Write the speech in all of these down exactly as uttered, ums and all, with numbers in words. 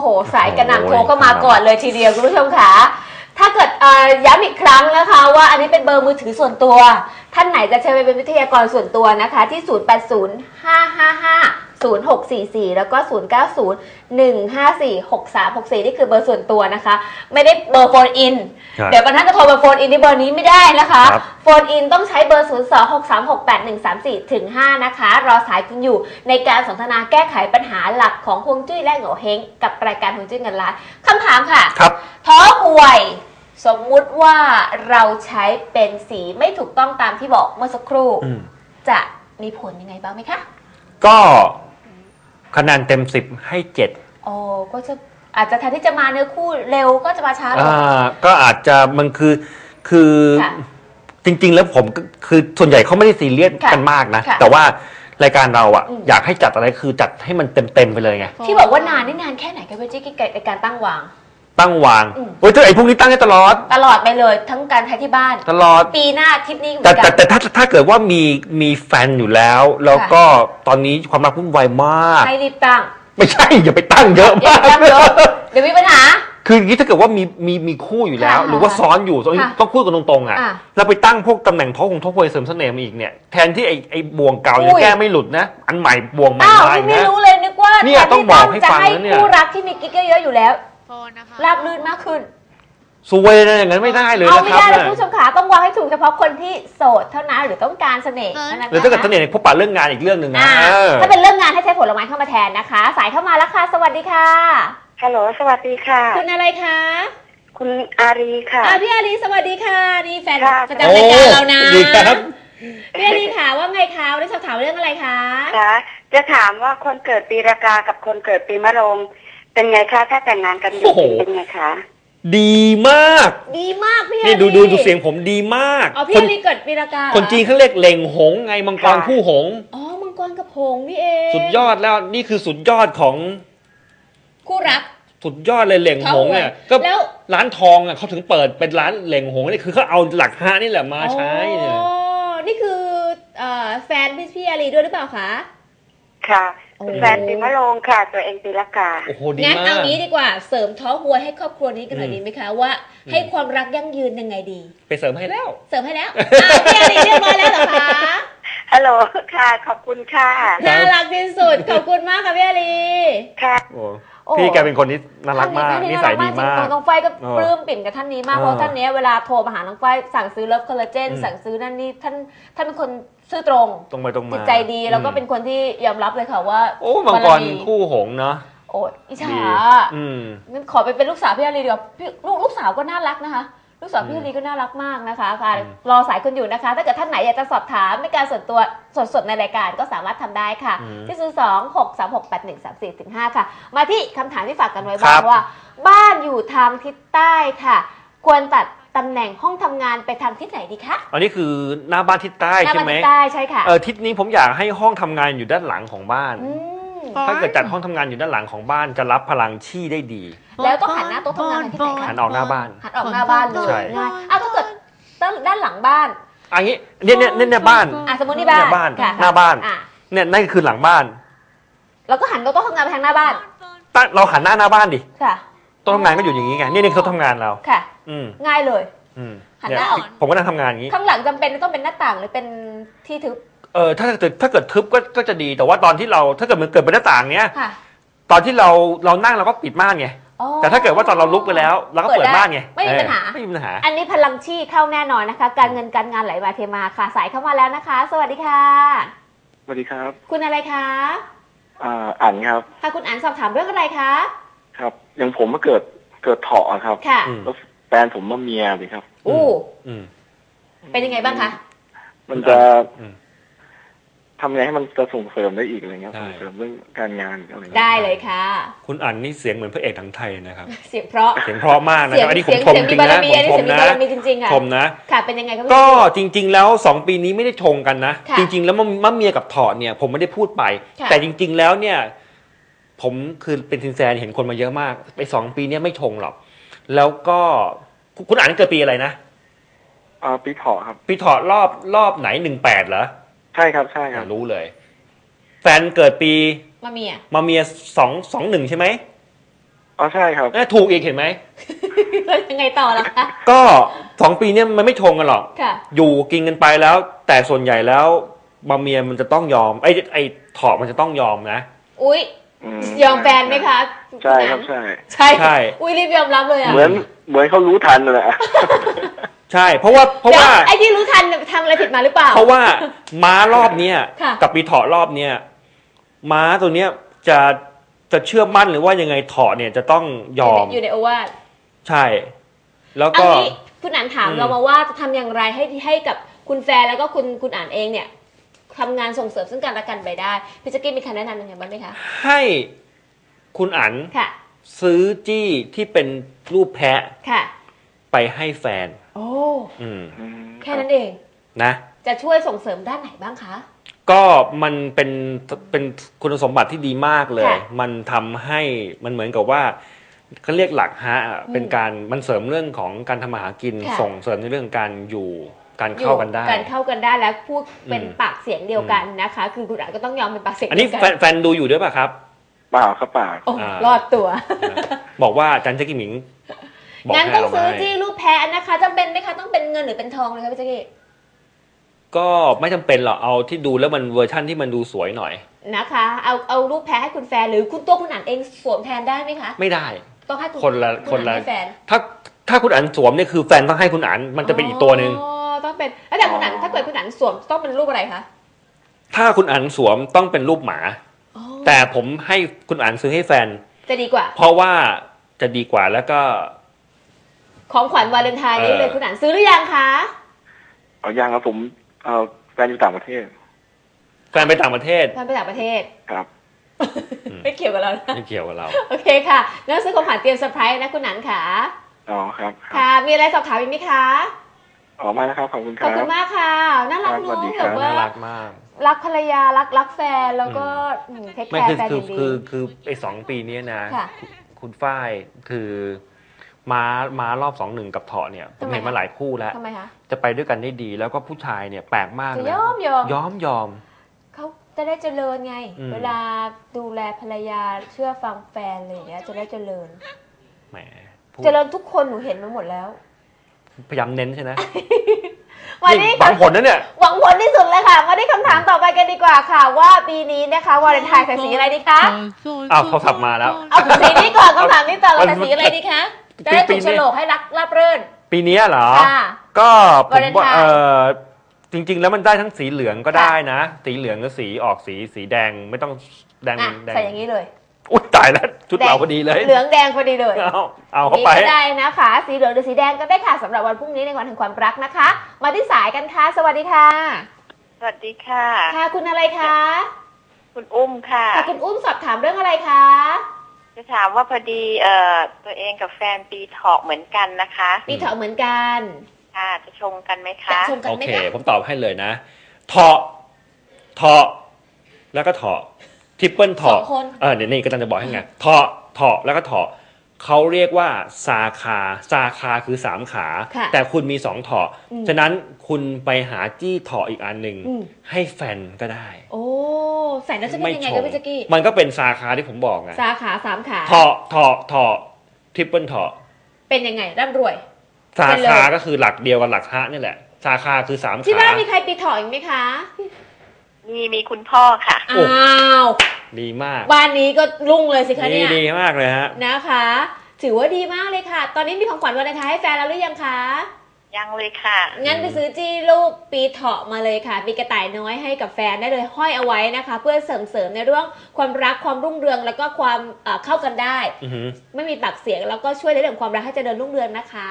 โหสายกระหน่ำโทรเข้ามาก่อนเลยทีเดียวคุณผู้ชมค่ะถ้าเกิดย้ำอีกครั้งนะคะว่าอันนี้เป็นเบอร์มือถือส่วนตัวท่านไหนจะใช้เป็นวิทยากรส่วนตัวนะคะที่ศูนย์ แปด ศูนย์ ห้า ห้า ห้า ศูนย์ หก สี่ สี่แล้วก็ศูนย์ เก้า ศูนย์ หนึ่ง ห้า สี่ หก สาม หก สี่นี่คือเบอร์ส่วนตัวนะคะไม่ได้เบอร์โฟนอินเดี๋ยวบางท่านจะโทรมาโฟนอินที่เบอร์นี้ไม่ได้นะคะโฟนอินต้องใช้เบอร์ศูนย์ สอง หก สาม หก แปด หนึ่ง สาม สี่ถึงห้านะคะรอสายคุณอยู่ในการสนทนาแก้ไขปัญหาหลักของฮวงจุ้ยและโง่เฮงกับรายการฮวงจุ้ยเงินล้านคำถามค่ะท้อหวยสมมุติว่าเราใช้เป็นสีไม่ถูกต้องตามที่บอกเมื่อสักครู่จะมีผลยังไงบ้างไหมคะก็คะแนนเต็มสิบให้เจ็ดอ๋อก็จะอาจจะแทนที่จะมาเนื้อคู่เร็วก็จะมาช้าอ่าก็อาจจะมันคือคือจริงๆแล้วผมคือส่วนใหญ่เขาไม่ได้ซีเรียสกันมากนะแต่ว่ารายการเราอ่ะอยากให้จัดอะไรคือจัดให้มันเต็มๆไปเลยไงที่บอกว่านานนี่นานแค่ไหนกันเว้ยจิ๊กในการตั้งวางตั้งวางเฮ้ยเธอไอ้พวกนี้ตั้งให้ตลอดตลอดไปเลยทั้งการใช้ที่บ้านตลอดปีหน้าทริปนี้แต่แต่ถ้าถ้าเกิดว่ามีมีแฟนอยู่แล้วแล้วก็ตอนนี้ความรักพุ่งไวมากให้รีบตั้งไม่ใช่อย่าไปตั้งเยอะมากเดี๋ยวมีปัญหาคืออย่างนี้ถ้าเกิดว่ามีมีมีคู่อยู่แล้วหรือว่าซ้อนอยู่ต้องพูดกันตรงๆอ่ะแล้วไปตั้งพวกตำแหน่งท้องของท้องควยเสริมเสน่ห์มาอีกเนี่ยแทนที่ไอ้ไอ้บ่วงเก่ายังแก้ไม่หลุดนะอันใหม่บ่วงใหม่ไม่รู้เลยนึกว่าเนี่ยต้องบอกให้ฟังนะเนี่ยคู่รักที่มีกิ๊กเยอะๆอยู่แล้วราบลื่นมากขึ้นสวยนะอย่างนั้นไม่ได้เลยนะครับเอาไม่ได้เลยผู้ชมขาต้องวางให้ถูกเฉพาะคนที่โสดเท่านั้นหรือต้องการเสน่ห์หรือต้องการเสน่ห์พบปะเรื่องงานอีกเรื่องหนึ่งนะถ้าเป็นเรื่องงานให้ใช้ผลไม้เข้ามาแทนนะคะสายเข้ามาแล้วค่ะสวัสดีค่ะฮัลโหลสวัสดีค่ะคุณอะไรคะคุณอารีค่ะพี่อารีสวัสดีค่ะนี่แฟนประจำรายการเรานะพี่อารีค่ะว่าไงคะได้สอบถามเรื่องอะไรคะจะถามว่าคนเกิดปีรากากับคนเกิดปีมะโรงเป็นไงคะถ้าแต่งงานกันอยู่เป็นไงคะดีมากดีมากพี่นี่ดูดูดูเสียงผมดีมากอ๋อพี่นี่เกิดปีรากาคนจีนเขาเรียกเหล่งหงไงมังกรคู่หงอ๋อมังกรกับหงนี่เองสุดยอดแล้วนี่คือสุดยอดของคู่รักสุดยอดเลยเหล่งหงเนี่ยก็ร้านทองอ่ะเขาถึงเปิดเป็นร้านเหล่งหงนี่คือเขาเอาหลักห้านี่แหละมาใช้เนี่ยอ๋อนี่คือแฟนพี่พี่อารีด้วยหรือเปล่าคะค่ะแฟนปีมะโรงค่ะตัวเองปีละกางั้นเอางี้ดีกว่าเสริมท้อหัวให้ครอบครัวนี้กันหน่อยดีไหมคะว่าให้ความรักยั่งยืนยังไงดีไปเสริมให้แล้วเสริมให้แล้วพี่อารีเรียบร้อยแล้วเหรอคะฮัลโหลค่ะขอบคุณค่ะน่ารักที่สุดขอบคุณมากค่ะพี่อารีค่ะพี่แกเป็นคนที่น่ารักมากนิสัยดีมากน้องไฟก็ปลื้มปิ่มกับท่านนี้มากเพราะท่านนี้เวลาโทรมาหาน้องไฟสั่งซื้อเลิฟคอลลาเจนสั่งซื้อนั่นนี่ท่านท่านเป็นคนซื่อตรงตรงไปตรงมาจิตใจดีแล้วก็เป็นคนที่ยอมรับเลยค่ะว่าโอ้มังกรคู่หงเนาะโอ้อิจฉางั้นขอไปเป็นลูกสาวพี่อารีดีกว่าลูกลูกสาวก็น่ารักนะคะลูกสาวพี่อารีก็น่ารักมากนะคะค่ะรอสายคุณอยู่นะคะถ้าเกิดท่านไหนอยากจะสอบถามในการส่วนตัวสดๆในรายการก็สามารถทำได้ค่ะที่ศูนย์ สอง หก สาม หก แปด หนึ่ง สาม สี่ ห้าค่ะมาที่คำถามที่ฝากกันไว้บ้างว่าบ้านอยู่ทางทิศใต้ค่ะควรตัดตำแหน่งห้องทำงานไปทางทิศไหนดีคะอันนี้คือหน้าบ้านทิศใต้ใช่ไหมใต้ใช่ค่ะเออทิศนี้ผมอยากให้ห้องทำงานอยู่ด้านหลังของบ้านถ้าเกิดจัดห้องทำงานอยู่ด้านหลังของบ้านจะรับพลังชี่ได้ดีแล้วต้องหันหน้าโต๊ะทำงานไปที่ไหนหันออกหน้าบ้านหันออกหน้าบ้านเลยง่ายอ้าวถ้าเกิดด้านหลังบ้านอันนี้เนี่ยเนี่ยเนี่ยบ้านสมมตินี่บ้านหน้าบ้านเนี่ยนั่นคือหลังบ้านแล้วก็หันโต๊ะทำงานไปทางหน้าบ้านเราหันหน้าหน้าบ้านดิโต๊ะทำงานก็อยู่อย่างนี้ไงนี่นี่เขาทำงานเราค่ะง่ายเลยหันหน้าออกผมก็นั่งทำงานอย่างนี้ข้างหลังจำเป็นต้องเป็นหน้าต่างหรือเป็นที่ทึบเออถ้าเกิดถ้าเกิดทึบก็ก็จะดีแต่ว่าตอนที่เราถ้าเกิดมันเกิดเป็นหน้าต่างเนี้ยตอนที่เราเรานั่งเราก็ปิดม่านไงแต่ถ้าเกิดว่าตอนเราลุกไปแล้วเราก็เปิดม่านไงไม่มีปัญหาไม่มีปัญหาอันนี้พลังชี่เข้าแน่นอนนะคะการเงินการงานไหลมาเทมาค่ะสายเข้ามาแล้วนะคะสวัสดีค่ะสวัสดีครับคุณอะไรคะอ่าอั๋นครับค่ะคุณอั๋นสอบถามเรื่องอะไรคะครับอย่างผมมาเกิดเกิดเถาะครับค่ะแล้วแฟนผมมาเมียเลยครับอู้เป็นยังไงบ้างคะมันจะทำไงให้มันจะส่งเสริมได้อีกอะไรเงี้ยส่งเสริมเรื่องการงานอะไรได้เลยค่ะคุณอั๋นนี่เสียงเหมือนพระเอกหนังไทยนะครับเสียงเพราะเสียงเพราะมากนะครับอันนี้ผมชมจริงนะผมชมนะชมนะค่ะเป็นยังไงก็จริงๆแล้วสองปีนี้ไม่ได้ชงกันนะจริงๆแล้วมะเมียกับถอดเนี่ยผมไม่ได้พูดไปแต่จริงๆแล้วเนี่ยผมคือเป็นสินแสเห็นคนมาเยอะมากไปสองปีนี้ไม่ชงหรอกแล้วก็คุณอั๋นเกิดปีอะไรนะอ่าปีถอดครับปีถอดรอบรอบไหนหนึ่งแปดเหรอใช่ครับใช่ครับรู้เลยแฟนเกิดปีมะเมียมะเมียสองสองหนึ่งใช่ไหม อ๋อใช่ครับถูกอีกเห็นไหมแล้วยังไงต่อล่ะคะก็สองปีเนี่ยมันไม่ชงกันหรอกอยู่กินกันไปแล้วแต่ส่วนใหญ่แล้วบะเมียมันจะต้องยอมไอ้ไอ้ถอดมันจะต้องยอมนะอุ้ยยอมแฟนไหมคะใช่ครับใช่ใช่ใช่อุ้ยรีบยอมรับเลยอ่ะเหมือนเหมือนเขารู้ทันแหละใช่เพราะว่าเพราะว่าไอ้ที่รู้ทันทำอะไรผิดมาหรือเปล่าเพราะว่าม้ารอบเนี้ยกับปีถอดรอบเนี้ยม้าตัวเนี้ยจะจะเชื่อมั่นหรือว่ายังไงถอดเนี่ยจะต้องยอมอยู่ในโอวาทใช่แล้วก็คุณอ่านถามเรามาว่าจะทำอย่างไรให้ให้กับคุณแฟนแล้วก็คุณคุณอ่านเองเนี่ยทำงานส่งเสริมซึ่งกันและกันไปได้พี่แจ๊กกี้มีคำแนะนำยังไงบ้างไหมคะให้คุณอั๋นซื้อจี้ที่เป็นรูปแพะไปให้แฟนโอ้แค่นั้นเองนะจะช่วยส่งเสริมด้านไหนบ้างคะก็มันเป็นเป็นคุณสมบัติที่ดีมากเลยมันทำให้มันเหมือนกับว่าเขาเรียกหลักฮะเป็นการมันเสริมเรื่องของการทำมาหากินส่งเสริมในเรื่องการอยู่การเข้ากันได้การเข้ากันได้แล้วพูดเป็นปากเสียงเดียวกันนะคะคือคุณอาจก็ต้องยอมเป็นปากเสียงอันนี้แฟนดูอยู่ด้วยป่ะครับเปล่าครับเปล่ารอดตัวบอกว่าอาจารย์แจ๊กกี้หมิงงั้นต้องซื้อจี้รูปแพะนะคะจำเป็นไหมคะต้องเป็นเงินหรือเป็นทองเลยครับพี่แจ๊กกี้ก็ไม่จำเป็นหรอกเอาที่ดูแล้วมันเวอร์ชั่นที่มันดูสวยหน่อยนะคะเอาเอารูปแพะให้คุณแฟนหรือคุณตัวคุณอ่านเองสวมแทนได้ไหมคะไม่ได้ต้องให้คนละคนละถ้าถ้าคุณอ่านสวมเนี่ยคือแฟนต้องให้คุณอ่านมันจะเป็นอีกตัวหนึ่งต้องเป็นแล้วแต่คุณอั๋นถ้าเกิดคุณอั๋นสวมต้องเป็นรูปอะไรคะถ้าคุณอั๋นสวมต้องเป็นรูปหมาแต่ผมให้คุณอั๋นซื้อให้แฟนจะดีกว่าเพราะว่าจะดีกว่าแล้วก็ของขวัญวาเลนไทน์นี้เลยคุณอั๋นซื้อหรือยังคะอ๋อยังครับผมเอ่อแฟนอยู่ต่างประเทศแฟนไปต่างประเทศแฟนไปต่างประเทศครับไม่เกี่ยวกับเราไม่เกี่ยวกับเราโอเคค่ะแล้วซื้อของขวัญเตรียมเซอร์ไพรส์นะคุณอั๋นค่ะอ๋อครับค่ะมีอะไรสอบถามอีกไหมคะออกมาแล้วครับขอบคุณครับขอบคุณมากค่ะน่ารักน้องแบบว่ารักมากรักภรรยารักรักแฟนแล้วก็เทคแคร์แฟนดีคือคือคือไอ้สองปีนี้นะคุณฝ้ายคือม้าม้ารอบสองหนึ่งกับเถาะเนี่ยผมเห็นมาหลายคู่แล้วทำไมคะจะไปด้วยกันได้ดีแล้วก็ผู้ชายเนี่ยแปลกมากเลยยอมยอมยอมยอมเขาจะได้เจริญไงเวลาดูแลภรรยาเชื่อฟังแฟนอะไรอย่างเงี้ยจะได้เจริญแหมเจริญทุกคนหนูเห็นมาหมดแล้วพยายามเน้นใช่ไหมวันนี้หวังผลนะเนี่ยหวังผลที่สุดเลยค่ะมาที่คำถามต่อไปกันดีกว่าค่ะว่าปีนี้นะคะวาเลนไทน์ใส่สีอะไรดีคะอ้าวเขาสับมาแล้วเอาสีนี้ก่อนคำถามนี้ต่อใส่สีอะไรดีคะจะได้ถูกโฉลกให้รักราบรื่นปีนี้เหรอก็ผมว่าเออจริงๆแล้วมันได้ทั้งสีเหลืองก็ได้นะสีเหลืองก็สีออกสีสีแดงไม่ต้องแดงใส่อย่างนี้เลยอุ้ยตายแล้วชุดเราพอดีเลยเหลืองแดงพอดีเลยเอาเอาเข้าไปได้นะคะสีเหลืองหรือสีแดงก็ได้ค่ะสำหรับวันพรุ่งนี้ในวันแห่งความรักนะคะมาที่สายกันค่ะสวัสดีค่ะสวัสดีค่ะค่ะคุณอะไรคะคุณอุ้มค่ะค่ะคุณอุ้มสอบถามเรื่องอะไรคะจะถามว่าพอดีเอ่อตัวเองกับแฟนปีเถาะเหมือนกันนะคะปีเถาะเหมือนกันค่ะจะชงกันไหมคะชงกันไหมคะโอเคผมตอบให้เลยนะเถาะเถาะแล้วก็เถาะทริปเปิลเถาะเออเดี๋ยวนี่ก็จะบอกให้ไงเถาะเถาะแล้วก็เถาะเขาเรียกว่าซาคาซาคาคือสามขาแต่คุณมีสองเถาะฉะนั้นคุณไปหาจี้เถาะอีกอันหนึ่งให้แฟนก็ได้โอ้แฟนแล้วจะเป็นยังไงก็พี่แจ๊กกี้มันก็เป็นซาคาที่ผมบอกไงซาคาสามขาเถาะเถาะเถาะทริปเปิลเถาะเป็นยังไงร่ำรวยซาคาก็คือหลักเดียวกับหลักฮะนี่แหละซาคาคือสามขาที่บ้านมีใครปีเถาะอีกไหมคะมีมีคุณพ่อค่ะอ้าวดีมากบ้านนี้ก็รุ่งเลยสิคะเนี่ยดีมากเลยฮะนะคะถือว่าดีมากเลยค่ะตอนนี้มีของขวัญวาเลนไทน์ให้แฟนแล้วหรือยังคะยังเลยค่ะงั้นไปซื้อจี้รูปปีเถาะมาเลยค่ะมีกระต่ายน้อยให้กับแฟนได้เลยห้อยเอาไว้นะคะเพื่อเสริมเสริมในเรื่องความรักความรุ่งเรืองแล้วก็ความเข้ากันได้ไม่มีปากเสียงแล้วก็ช่วยในเรื่องความรักให้เจริญรุ่งเรืองนะคะ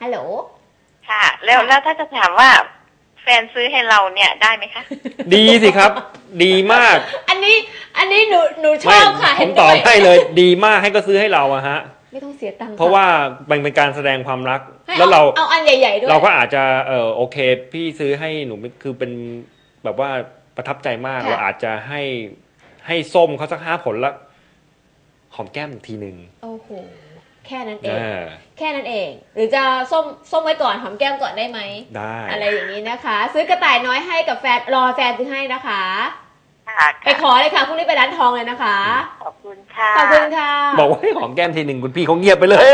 ฮัลโหลค่ะแล้วแล้วถ้าจะถามว่าแฟนซื้อให้เราเนี่ยได้ไหมคะดีสิครับดีมากอันนี้อันนี้หนูหนูชอบค่ะผมตอบให้เลยดีมากให้ก็ซื้อให้เราอะฮะไม่ต้องเสียตังค์เพราะว่ามันเป็นการแสดงความรักแล้วเราเอาอันใหญ่ๆด้วยเราก็อาจจะเออโอเคพี่ซื้อให้หนูคือเป็นแบบว่าประทับใจมากเราอาจจะให้ให้ส้มเขาสักห้าผลละหอมแก้มทีหนึ่งโอ้โหแค่นั้นเองแค่นั้นเองหรือจะส้มส้มไว้ก่อนหอมแก้มก่อนได้ไหมได้อะไรอย่างนี้นะคะซื้อกระต่ายน้อยให้กับแฟนรอแฟนซื้อให้นะคะ ไปขอเลยค่ะพรุ่งนี้ไปร้านทองเลยนะคะขอบคุณค่ะขอบคุณค่ะบอกว่าให้หอมแก้มทีหนึ่งคุณพี่เขาเงียบไปเลย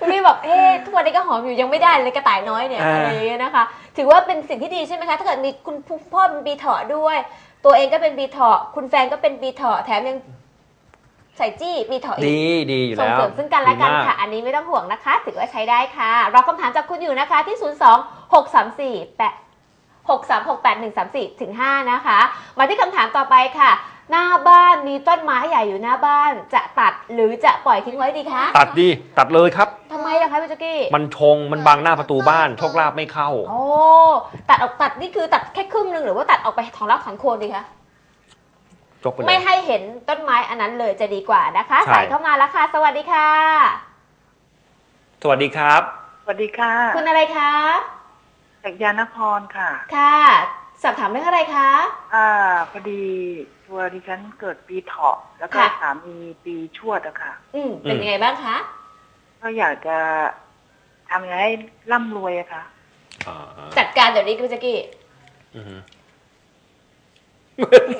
คุณพี่บอกเอ๊ะทุกวันนี้ก็หอมอยู่ยังไม่ได้เลยกระต่ายน้อยเนี่ยอะไรอย่างเงี้ยนะคะถือว่าเป็นสิ่งที่ดีใช่ไหมคะถ้าเกิดมีคุณพ่อเป็นบีเถาะด้วยตัวเองก็เป็นบีเถาะคุณแฟนก็เป็นบีเถาะแถมยังใส่จี้บีเถาะดีดีอยู่แล้วส่งเสริมซึ่งกันและกันค่ะอันนี้ไม่ต้องห่วงนะคะถือว่าใช้ได้ค่ะรอคำถามจากคุณอยู่นะคะที่ศูนย์ สอง หก สาม สี่ แปด หก สาม หก แปด หนึ่ง สาม สี่ ถึง ห้า นะคะมาที่คำถามต่อไปค่ะหน้าบ้านมีต้นไม้ใหญ่อยู่หน้าบ้านจะตัดหรือจะปล่อยทิ้งไว้ดีคะตัดดีตัดเลยครับทำไมล่ะคะพี่เจ๊กี้มันชงมันบังหน้าประตูบ้านโชคลาภไม่เข้าโอ้ตัดออกตัดนี่คือตัดแค่ครึ่งนึงหรือว่าตัดออกไปถอนรากถอนโคนดีคะไม่ให้เห็นต้นไม้อันนั้นเลยจะดีกว่านะคะสายเข้ามาแล้วค่ะสวัสดีค่ะสวัสดีครับสวัสดีค่ะคุณอะไรคะจากยานครค่ะค่ะสอบถามเรื่องอะไรคะอ่าพอดีตัวดิฉันเกิดปีเถาะแล้วก็สามีปีชวดอะค่ะอืมเป็นยังไงบ้างคะก็อยากจะทำยังไงให้ร่ำรวยอะค่ะจัดการเดี๋ยวนี้คุณเจ๊กี้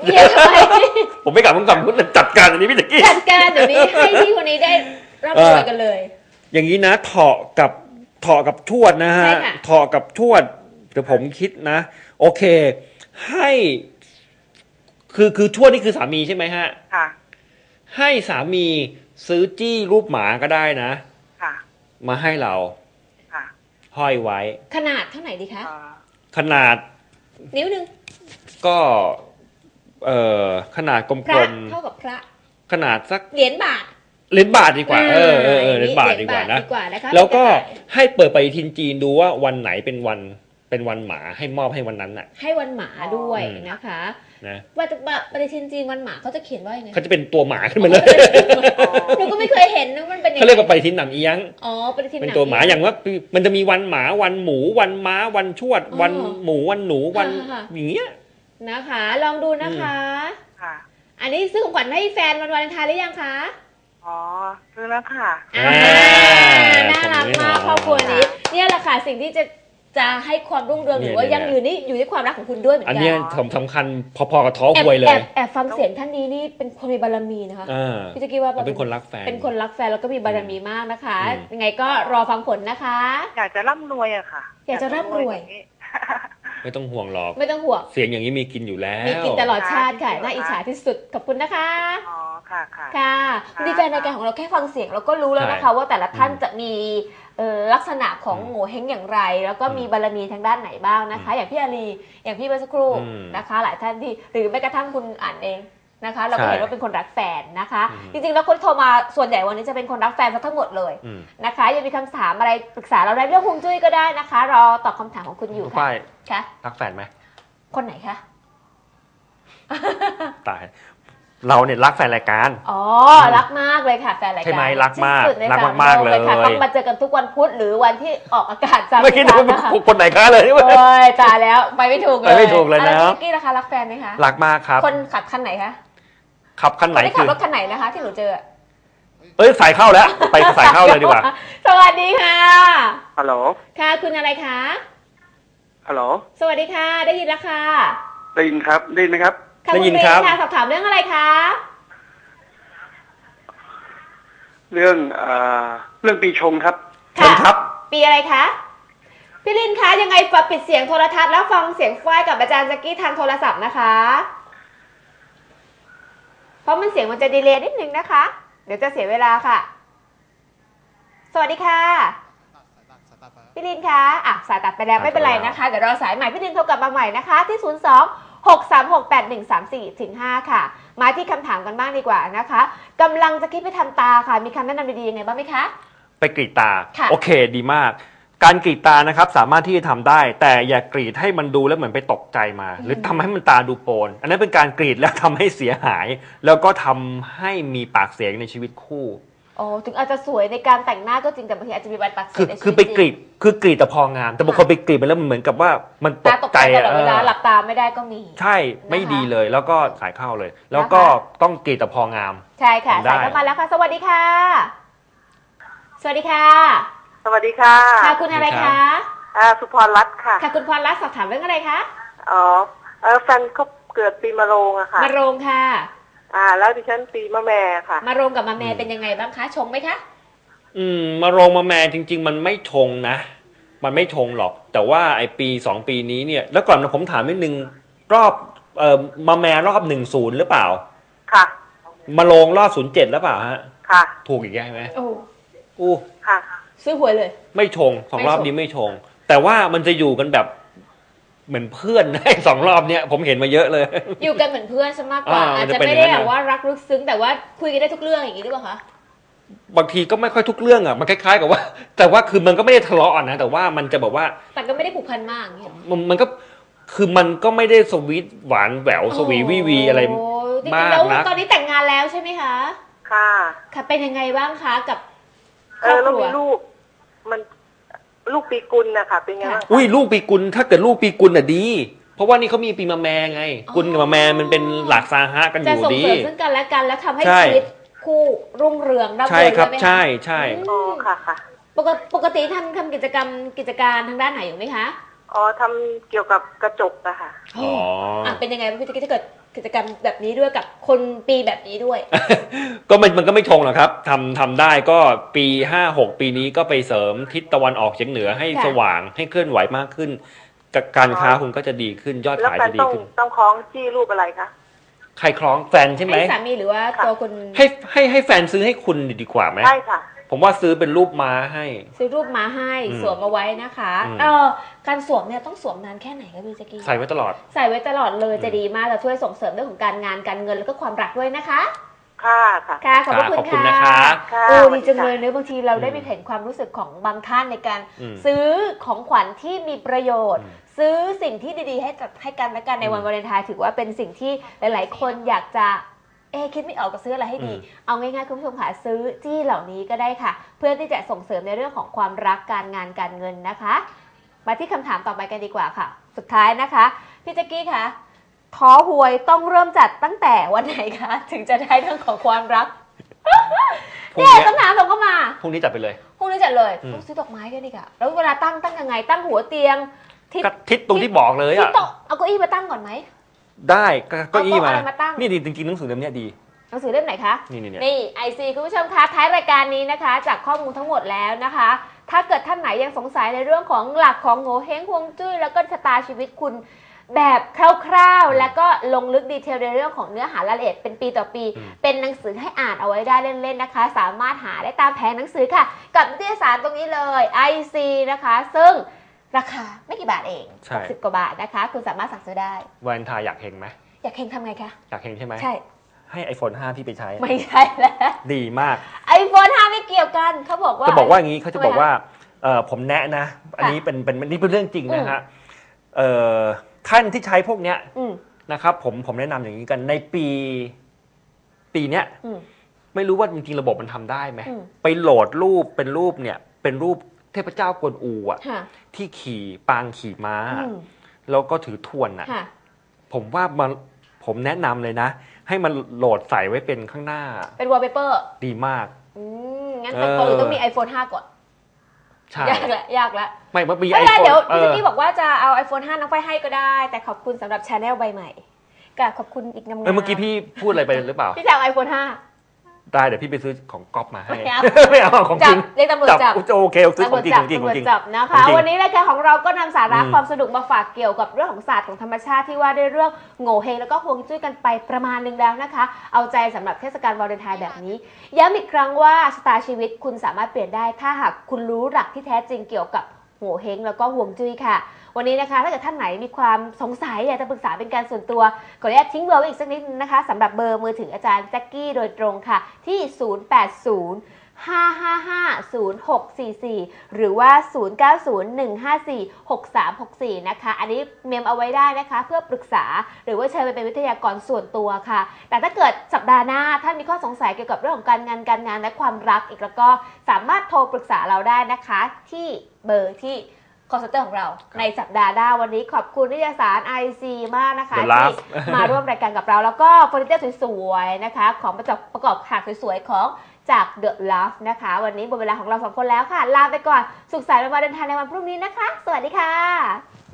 เยี่ยมไปผมไม่กลับผมกลับคุณจัดการเดี๋ยวนี้พี่เจ๊กี้จัดการเดี๋ยวนี้ให้พี่คนนี้ได้ร่ำรวยกันเลยอย่างนี้นะเถาะกับถอกับทวดนะฮะถอกับทวดเดี๋ยวผมคิดนะโอเคให้คือคือทวดนี่คือสามีใช่ไหมฮะค่ะให้สามีซื้อจี้รูปหมาก็ได้นะค่ะมาให้เราค่ะห้อยไว้ขนาดเท่าไหร่ดีคะขนาดนิ้วหนึ่งก็เอ่อขนาดกลมๆเท่ากับพระขนาดสักเหรียญบาทเหรียญบาทดีกว่าเออเออเหรียญบาทดีกว่านะแล้วก็ให้เปิดไปทินจีนดูว่าวันไหนเป็นวันเป็นวันหมาให้มอบให้วันนั้นน่ะให้วันหมาด้วยนะคะนะว่าจะปฏิทินจีนวันหมาเขาจะเขียนว่ายังไงเขาจะเป็นตัวหมาขึ้นมาเลยหนูก็ไม่เคยเห็นนะมันเป็นเขาเรียกว่าปฏิทินหนังเอียงอ๋อปฏิทินเป็นตัวหมาอย่างว่ามันจะมีวันหมาวันหมูวันม้าวันชวดวันหมูวันหนูวันอย่างเงี้ยนะคะลองดูนะคะค่ะอันนี้ซื้อของขวัญให้แฟนวันวาเลนไทน์หรือยังคะอ๋อซื้อแล้วค่ะน่ารักมากครอบครัวนี้เนี่ยแหละค่ะสิ่งที่จะจะให้ความรุ่งเรืองหรือว่ายังอยู่นี่อยู่ที่ความรักของคุณด้วยเหมือนกันอันนี้สำคัญพอๆกับท้อหวยเลยแอบแอบฟังเสียงท่านนี้นี่เป็นคนมีบารมีนะคะพี่จะคิดว่าเป็นคนรักแฟนเป็นคนรักแฟนแล้วก็มีบารมีมากนะคะยังไงก็รอฟังผลนะคะอยากจะร่ำรวยอะค่ะอยากจะร่ำรวยไม่ต้องห่วงหรอกไม่ต้องห่วงเสียงอย่างนี้มีกินอยู่แล้วมีกินตลอดชาติค่ะน่าอิจฉาที่สุดขอบคุณนะคะอ๋อค่ะค่ะค่ะดีใจในการของเราแค่ฟังเสียงเราก็รู้แล้วนะคะว่าแต่ละท่านจะมีลักษณะของโง่เฮงอย่างไรแล้วก็มีบารมีทางด้านไหนบ้างนะคะอย่างพี่อาลีอย่างพี่เมื่อสักครู่นะคะหลายท่านที่หรือแม้กระทั่งคุณอ่านเองนะคะเราก็เห็นว่าเป็นคนรักแฟนนะคะจริงๆแล้วคนโทรมาส่วนใหญ่วันนี้จะเป็นคนรักแฟนทั้งหมดเลยนะคะยังมีคำถามอะไรปรึกษาเราได้เรื่องฮวงจุ้ยก็ได้นะคะรอตอบคำถามของคุณอยู่ค่ะค่ะรักแฟนไหมคนไหนคะตายเราเนี่ยรักแฟนรายการอ๋อรักมากเลยค่ะแฟนรายการใช่ไหมรักมากรักมากๆเลยค่ะต้องมาเจอกันทุกวันพุธหรือวันที่ออกอากาศจำไม่ได้นะคะคนไหนก็เลยนี่เว้ยตายแล้วไปไม่ถูกเลยไปไม่ถูกเลยนะกี้นะคะรักแฟนไหมคะรักมากครับคนขับคันไหนคะขับคันไหนคือขับรถคันไหนนะคะที่หนูเจอเอ้ยสายเข้าแล้วไปสายเข้าเลยดีกว่าสวัสดีค่ะฮัลโหลค่ะคุณอะไรคะฮัลโหลสวัสดีค่ะได้ยินแล้วค่ะได้ยินครับได้ยินไหมครับได้ยินครับสอบถามเรื่องอะไรคะเรื่องเอ่อเรื่องปีชงครับชงครับปีอะไรคะพี่ลินคะยังไงฟังปิดเสียงโทรทัศน์แล้วฟังเสียงฝ้ายกับอาจารย์จักกี้ทางโทรศัพท์นะคะเพราะมันเสียงมันจะดีเลย์นิดนึงนะคะเดี๋ยวจะเสียเวลาค่ะสวัสดีค่ะพี่ลินคะอ่ะสายตัดไปแล้วไม่เป็นไรนะคะเดี๋ยวรอสายใหม่พี่ลินโทรกลับมาใหม่นะคะที่ศูนย์สองหก สาม หก แปด หนึ่ง สาม สี่ ถึง ห้าค่ะมาที่คำถามกันบ้างดีกว่านะคะกำลังจะคิดไปทำตาค่ะมีคำแนะนำดีๆยังไงบ้างไหมคะไปกรีดตาโอเคดีมากการกรีดตานะครับสามารถที่จะทำได้แต่อย่ากรีดให้มันดูแล้วเหมือนไปตกใจมาหรือทำให้มันตาดูโปนอันนั้นเป็นการกรีดแล้วทำให้เสียหายแล้วก็ทำให้มีปากเสียงในชีวิตคู่โอ้ถึงอาจจะสวยในการแต่งหน้าก็จริงแต่บางทีอาจจะมีบานปากเสียงในชีวิตคือไปกรีดคือกรีดแต่พองามแต่บางคนไปกรีดไปแล้วมันเหมือนกับว่ามันตกใจตลอดเวลาหลับตาไม่ได้ก็มีใช่ไม่ดีเลยแล้วก็สายเข้าเลยแล้วก็ต้องกรีดแต่พองามใช่ค่ะสายเข้ามาแล้วค่ะสวัสดีค่ะสวัสดีค่ะสวัสดีค่ะค่ะคุณอะไรคะอ่าสุพรรัตน์ค่ะค่ะคุณพรรัตน์สอบถามเรื่องอะไรคะอ๋อแฟนเขา เกิดปีมะโรงอะค่ะมะโรงค่ะอ่าแล้วดิฉันปีมะแม่ค่ะมะโรงกับมะแม่เป็นยังไงบ้างคะชงไหมคะอืมมะโรงมะแม่จริงๆมันไม่ชงนะมันไม่ชงหรอกแต่ว่าไอปีสองปีนี้เนี่ยแล้วก่อนผมถามนิดนึงรอบเอ่อมะแม่รอบหนึ่งศูนย์หรือเปล่าค่ะมะโรงรอบศูนย์เจ็ดหรือเปล่าฮะค่ะถูกอีกใช่ไหมโอ้กูค่ะซื้อหวยเลยไม่ชงสองรอบนี้ไม่ชงแต่ว่ามันจะอยู่กันแบบเหมือนเพื่อนได้สองรอบเนี้ยผมเห็นมาเยอะเลยอยู่กันเหมือนเพื่อนซะมากกว่าอาจจะไม่ได้แบบว่ารักลึกซึ้งแต่ว่าคุยกันได้ทุกเรื่องอย่างนี้หรือเปล่าคะบางทีก็ไม่ค่อยทุกเรื่องอ่ะมันคล้ายๆกับว่าแต่ว่าคือมันก็ไม่ได้ทะเลาะนะแต่ว่ามันจะบอกว่าแต่ก็ไม่ได้ผูกพันมากมันก็คือมันก็ไม่ได้สวีทหวานแหววสวีวีวีอะไรมากนะตอนนี้แต่งงานแล้วใช่ไหมคะค่ะค่ะเป็นยังไงบ้างคะกับเออเรามีลูกมันลูกปีกุลนะคะเป็นไงบ้างอุ้ยลูกปีกุลถ้าเกิดลูกปีกุลอ่ะดีเพราะว่านี่เขามีปีมะแม่ไงกุลกับมะแม่มันเป็นหลักสาหะกันอยู่ดีจะส่งเสริมซึ่งกันและกันแล้วทำให้ชีวิตคู่รุ่งเรืองร่ำรวยใช่ครับใช่ใช่อ๋อค่ะค่ะปกติปกติท่านทำกิจกรรมกิจการทางด้านไหนอยู่ไหมคะอ๋อทำเกี่ยวกับกระจกอะค่ะอ๋อเป็นยังไงพี่จะเกิดกิจกรรมแบบนี้ด้วยกับคนปีแบบนี้ด้วยก็มันมันก็ไม่ชงหรอกครับทำทำได้ก็ปีห้าหกปีนี้ก็ไปเสริมทิศตะวันออกเฉียงเหนือให้สว่างให้เคลื่อนไหวมากขึ้นการค้าคุณก็จะดีขึ้นยอดขายจะดีขึ้นต้องคล้องจี้รูปอะไรคะใครคล้องแฟนใช่ไหมให้สามีหรือว่าตัวคุณให้ให้ให้แฟนซื้อให้คุณดีกว่าไหมใช่ค่ะผมว่าซื้อเป็นรูปม้าให้ซื้อรูปม้าให้สวมเอาไว้นะคะเออการสวมเนี่ยต้องสวมนานแค่ไหนคะพี่แจ๊กกี้ใส่ไว้ตลอดใส่ไว้ตลอดเลยจะดีมากจะช่วยส่งเสริมเรื่องของการงานการเงินแล้วก็ความรักด้วยนะคะค่ะค่ะขอบคุณนะคะโอ้ดีจังเลยเนื้อบางทีเราได้ไปเห็นความรู้สึกของบางท่านในการซื้อของขวัญที่มีประโยชน์ซื้อสิ่งที่ดีๆให้กับให้กันและกันในวันวาเลนไทน์ถือว่าเป็นสิ่งที่หลายๆคนอยากจะเอ๊คิดไม่ออกก็ซื้ออะไรให้ดีเอาง่ายๆคุณผู้ชมค่ะซื้อจี้เหล่านี้ก็ได้ค่ะเพื่อที่จะส่งเสริมในเรื่องของความรักการงานการเงินนะคะมาที่คำถามต่อไปกันดีกว่าค่ะสุดท้ายนะคะพี่แจ๊กกี้ค่ะท้อหวยต้องเริ่มจัดตั้งแต่วันไหนคะถึงจะได้เรื่องของความรักเนี่ยคำถามส่งเข้ามาพรุ่งนี้จัดไปเลยพรุ่งนี้จัดเลยต้องซื้อดอกไม้กันดีกว่าแล้วเวลาตั้งตั้งยังไงตั้งหัวเตียงทิศตรงที่บอกเลยอะเอาเก้าอี้มาตั้งก่อนไหมได้เก้าอี้มานี่ดีจริงๆหนังสือเล่มนี้ดีหนังสือเล่มไหนคะนี่นี่นี่ไอซีคุณผู้ชมคะท้ายรายการนี้นะคะจากข้อมูลทั้งหมดแล้วนะคะถ้าเกิดท่านไหนยังสงสัยในเรื่องของหลักของโง่เฮงฮวงจุ้ยแล้วก็ชะตาชีวิตคุณแบบคร่าวๆแล้วก็ลงลึกดีเทลในเรื่องของเนื้อหารายละเอียดเป็นปีต่อปีเป็นหนังสือให้อ่านเอาไว้ได้เล่นๆนะคะสามารถหาได้ตามแผงหนังสือค่ะกับนิตยสารตรงนี้เลย ไอ ซี นะคะซึ่งราคาไม่กี่บาทเองสิบกว่าบาทนะคะคุณสามารถสั่งซื้อได้วาเลนไทน์อยากเฮงไหมอยากเฮงทำไงคะอยากเฮงใช่ไหมใช่ให้ ไอโฟน ไฟว์พี่ไปใช้ไม่ใช่แล้วดีมาก ไอโฟน ไฟว์ไม่เกี่ยวกันเขาบอกว่าจะบอกว่าอย่างนี้เขาจะบอกว่าผมแนะนะอันนี้เป็นเป็นนี่เป็นเรื่องจริงนะฮะท่านที่ใช้พวกเนี้ยนะครับผมผมแนะนำอย่างนี้กันในปีปีเนี้ยไม่รู้ว่าจริงๆระบบมันทำได้ไหมไปโหลดรูปเป็นรูปเนี่ยเป็นรูปเทพเจ้ากวนอูอ่ะที่ขี่ปางขี่ม้าแล้วก็ถือทวนอ่ะผมว่ามันผมแนะนำเลยนะให้มันโหลดใส่ไว้เป็นข้างหน้าเป็นวอลเปเปอร์ดีมากงั้นแต่ก่อนต้องมี ไอโฟน ไฟว์ก่อนยากละยากละไม่เมื่อปีไอโฟนเดี๋ยวพี่จะกี้บอกว่าจะเอา ไอโฟน ไฟว์น้องไปให้ก็ได้แต่ขอบคุณสำหรับชาแนลใบใหม่กับขอบคุณอีกน้ำเงินเมื่อกี้พี่พูดอะไรไปหรือเปล่าพี่จะเอา ไอโฟน ไฟว์ได้เดี๋ยวพี่ไปซื้อของก๊อปมาให้ไม่เอาของจริงเรียกตำรวจจับโอเคซื้อของจริงของจริงของจริงนะคะวันนี้รายการของเราก็นำสาระความสนุกมาฝากเกี่ยวกับเรื่องของศาสตร์ของธรรมชาติที่ว่าได้เรื่องโง่เฮงแล้วก็ฮวงจุ้ยกันไปประมาณนึงแล้วนะคะเอาใจสำหรับเทศกาลวาเลนไทน์แบบนี้ย้ำอีกครั้งว่าชะตาชีวิตคุณสามารถเปลี่ยนได้ถ้าหากคุณรู้หลักที่แท้จริงเกี่ยวกับโง่เฮงแล้วก็ฮวงจุ้ยค่ะวันนี้นะคะถ้าเกิดท่านไหนมีความสงสัยอยากจะปรึกษาเป็นการส่วนตัวขออนุญาตทิ้งเบอร์ไว้อีกสักนิดนะคะสำหรับเบอร์มือถืออาจารย์แจ๊กกี้โดยตรงค่ะที่ศูนย์ แปด ศูนย์ ห้า ห้า ห้า ศูนย์ หก สี่ สี่หรือว่าศูนย์ เก้า ศูนย์ หนึ่ง ห้า สี่ หก สาม หก สี่นะคะอันนี้เมมเอาไว้ได้นะคะเพื่อปรึกษาหรือว่าเชิญไปเป็นวิทยากรส่วนตัวค่ะแต่ถ้าเกิดสัปดาห์หน้าท่านมีข้อสงสัยเกี่ยวกับเรื่องของการงานการงานและความรักอีกแล้วก็สามารถโทรปรึกษาเราได้นะคะที่เบอร์ที่คอนซัลเตอร์ของเราในสัปดาห์หน้าวันนี้ขอบคุณนิตยสาร ไอ ซี มากนะคะที่มาร่วมรายการกับเราแล้วก็เฟอร์นิเจอร์สวยๆนะคะของประจบประกอบฉากสวยๆของจาก The Love นะคะวันนี้หมดเวลาของเราสองคนแล้วค่ะลาไปก่อนสุขสันต์วันวาเลนไทน์ในวันพรุ่งนี้นะคะสวัสดีค่ะ